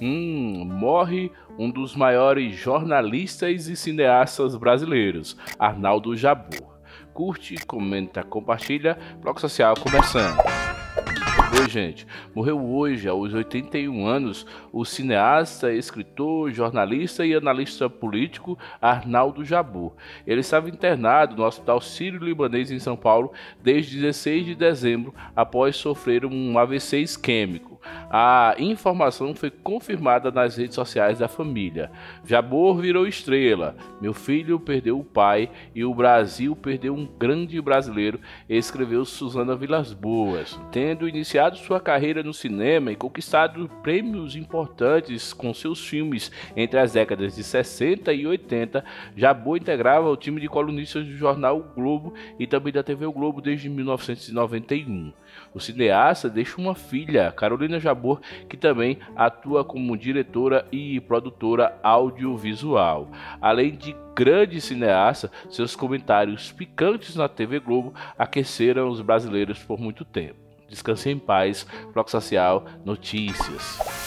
Morre um dos maiores jornalistas e cineastas brasileiros, Arnaldo Jabor. Curte, comenta, compartilha. Bloco Social começando. Oi, gente. Morreu hoje, aos 81 anos, o cineasta, escritor, jornalista e analista político Arnaldo Jabor. Ele estava internado no Hospital Sírio-Libanês em São Paulo desde 16 de dezembro, após sofrer um AVC isquêmico. A informação foi confirmada nas redes sociais da família. Jabor virou estrela. Meu filho perdeu o pai e o Brasil perdeu um grande brasileiro, escreveu Suzana Vilas Boas. Tendo iniciado sua carreira no cinema e conquistado prêmios importantes com seus filmes entre as décadas de 60 e 80, Jabor integrava o time de colunistas do jornal O Globo e também da TV Globo desde 1991. O cineasta deixa uma filha, Carolina Jabor, que também atua como diretora e produtora audiovisual. Além de grande cineasta, seus comentários picantes na TV Globo aqueceram os brasileiros por muito tempo. Descanse em paz. Bloco Social Notícias.